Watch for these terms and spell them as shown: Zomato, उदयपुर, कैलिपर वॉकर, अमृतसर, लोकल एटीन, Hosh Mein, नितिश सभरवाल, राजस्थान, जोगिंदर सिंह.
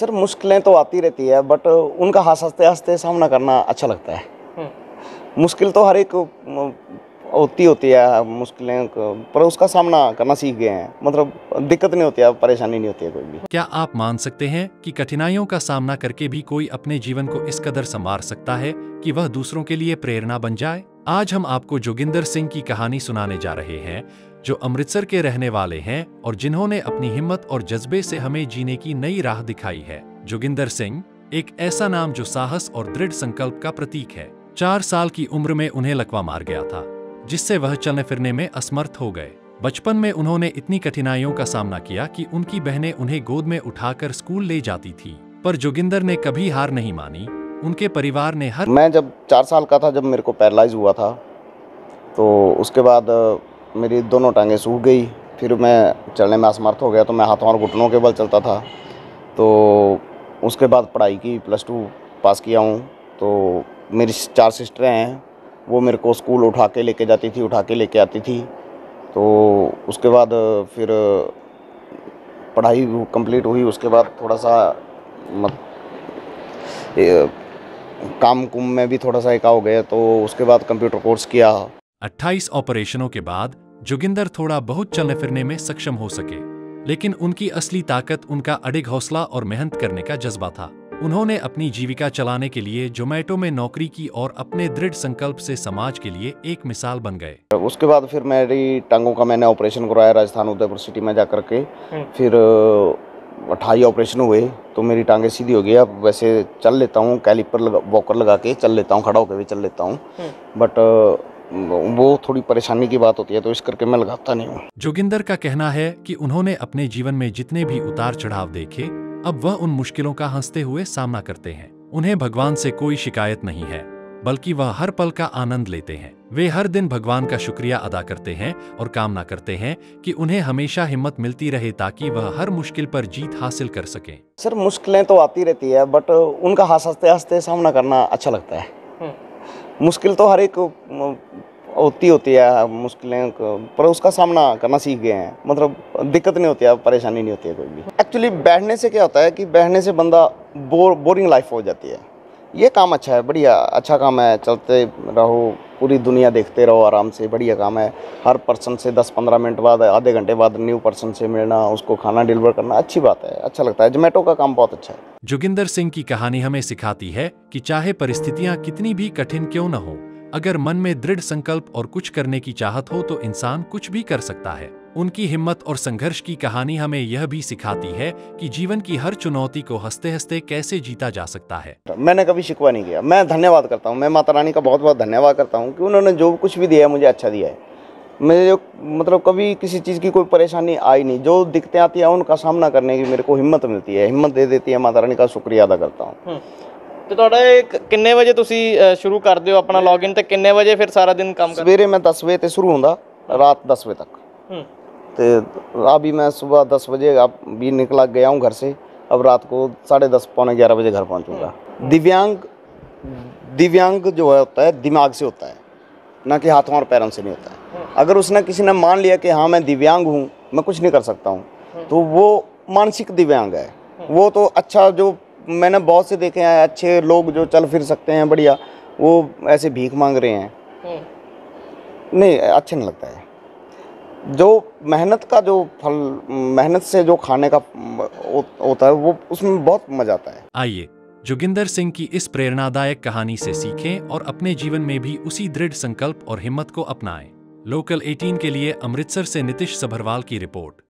Sir मुश्किलें तो आती रहती है, बट उनका हंसते हंसते सामना करना अच्छा लगता है। मुश्किल तो हर एक होती है मुश्किलें, पर उसका सामना करना सीख गए हैं, मतलब दिक्कत नहीं होती है, परेशानी नहीं होती है कोई भी। क्या आप मान सकते हैं कि कठिनाइयों का सामना करके भी कोई अपने जीवन को इस कदर संवार सकता है कि वह दूसरों के लिए प्रेरणा बन जाए? आज हम आपको जोगिंदर सिंह की कहानी सुनाने जा रहे हैं, जो अमृतसर के रहने वाले हैं और जिन्होंने अपनी हिम्मत और जज्बे से हमें जीने की नई राह दिखाई है। जोगिंदर सिंह एक ऐसा नाम जो साहस और दृढ़ संकल्प का प्रतीक है। 4 साल की उम्र में उन्हें लकवा मार गया था, जिससे वह चलने फिरने में असमर्थ हो गए। बचपन में उन्होंने इतनी कठिनाइयों का सामना किया कि उनकी बहनें उन्हें गोद में उठाकर स्कूल ले जाती थी, पर जोगिंदर ने कभी हार नहीं मानी। उनके परिवार ने मैं जब 4 साल का था, जब मेरे को पैरालाइज हुआ था, तो उसके बाद मेरी दोनों टांगें सूख गई, फिर मैं चलने में असमर्थ हो गया, तो मैं हाथों और घुटनों के बल चलता था। तो उसके बाद पढ़ाई की, प्लस 2 पास किया हूँ। तो मेरी 4 सिस्टरें हैं, वो मेरे को स्कूल उठा के लेके जाती थी, उठा के लेके आती थी। तो उसके बाद फिर पढ़ाई कंप्लीट हुई, उसके बाद थोड़ा सा काम कुम में भी थोड़ा सा एका हो गया, तो उसके बाद कंप्यूटर कोर्स किया। 28 ऑपरेशनों के बाद जोगिंदर थोड़ा बहुत चलने फिरने में सक्षम हो सके, लेकिन उनकी असली ताकत उनका अडिग हौसला और मेहनत करने का जज्बा था। उन्होंने अपनी जीविका चलाने के लिए जोमैटो में नौकरी की और अपने दृढ़ संकल्प से समाज के लिए एक मिसाल बन गए। उसके बाद फिर मेरी टांगों का मैंने ऑपरेशन कराया राजस्थान उदयपुर सिटी में जाकर के, फिर 28 ऑपरेशन हुए, तो मेरी टांगें सीधी हो गई। अब वैसे चल लेता हूँ, कैलिपर वॉकर लगा के चल लेता हूँ, खड़ा होकर भी चल लेता हूँ, बट वो थोड़ी परेशानी की बात होती है, तो इस करके मैं लगाता नहीं हूँ। जोगिंदर का कहना है कि उन्होंने अपने जीवन में जितने भी उतार चढ़ाव देखे, अब वह उन मुश्किलों का हंसते हुए सामना करते हैं। उन्हें भगवान से कोई शिकायत नहीं है, बल्कि वह हर पल का आनंद लेते हैं। वे हर दिन भगवान का शुक्रिया अदा करते हैं और कामना करते हैं कि उन्हें हमेशा हिम्मत मिलती रहे, ताकि वह हर मुश्किल पर जीत हासिल कर सकें। सर मुश्किलें तो आती रहती है, बट उनका हंसते हंसते सामना करना अच्छा लगता है। मुश्किल तो हर एक होती है मुश्किलें, पर उसका सामना करना सीख गए हैं, मतलब दिक्कत नहीं होती है, परेशानी नहीं होती है कोई भी। एक्चुअली बैठने से क्या होता है कि बैठने से बंदा बोरिंग लाइफ हो जाती है। ये काम अच्छा है, बढ़िया अच्छा काम है, चलते रहो, पूरी दुनिया देखते रहो आराम से, बढ़िया काम है। हर पर्सन से 10-15 मिनट बाद, आधे घंटे बाद न्यू पर्सन से मिलना, उसको खाना डिलीवर करना, अच्छी बात है, अच्छा लगता है। जोमैटो का काम बहुत अच्छा है। जोगिंदर सिंह की कहानी हमें सिखाती है कि चाहे परिस्थितियाँ कितनी भी कठिन क्यों न हो, अगर मन में दृढ़ संकल्प और कुछ करने की चाहत हो तो इंसान कुछ भी कर सकता है। उनकी हिम्मत और संघर्ष की कहानी हमें यह भी सिखाती है कि जीवन की हर चुनौती को हंसते हंसते कैसे जीता जा सकता है। मैंने कभी शिकवा नहीं किया। मैं धन्यवाद करता हूँ, मैं माता रानी का बहुत बहुत धन्यवाद करता हूँ कि उन्होंने जो कुछ भी दिया है मुझे अच्छा दिया है। मुझे मतलब कभी किसी चीज़ की कोई परेशानी आई नहीं। जो दिक्कतें आती हैं उनका सामना करने की मेरे को हिम्मत मिलती है, हिम्मत दे देती है माता रानी का शुक्रिया अदा करता हूँ। तो थोड़ा किन्ने बजे तुम शुरू कर दो अपना लॉगिन, तो किन्ने बजे फिर सारा दिन काम? सवेरे मैं 10 बजे तो शुरू होंदा, रात 10 बजे तक। तो अभी मैं सुबह 10 बजे आप भी निकला गया हूँ घर से, अब रात को 10:30, पौने 11 बजे घर पहुँचूँगा। दिव्यांग जो है होता है दिमाग से होता है, ना कि हाथों और पैरों से नहीं होता है। अगर उसने किसी ने मान लिया कि हाँ मैं दिव्यांग हूँ, मैं कुछ नहीं कर सकता हूँ, तो वो मानसिक दिव्यांग है। वो तो अच्छा, जो मैंने बहुत से देखे हैं अच्छे लोग जो चल फिर सकते हैं बढ़िया, वो ऐसे भीख मांग रहे हैं, नहीं अच्छा नहीं लगता है। जो मेहनत का जो फल, मेहनत से जो खाने का होता है, वो उसमें बहुत मजा आता है। आइए जोगिंदर सिंह की इस प्रेरणादायक कहानी से सीखें और अपने जीवन में भी उसी दृढ़ संकल्प और हिम्मत को अपनाएं। लोकल 18 के लिए अमृतसर से नितिश सभरवाल की रिपोर्ट।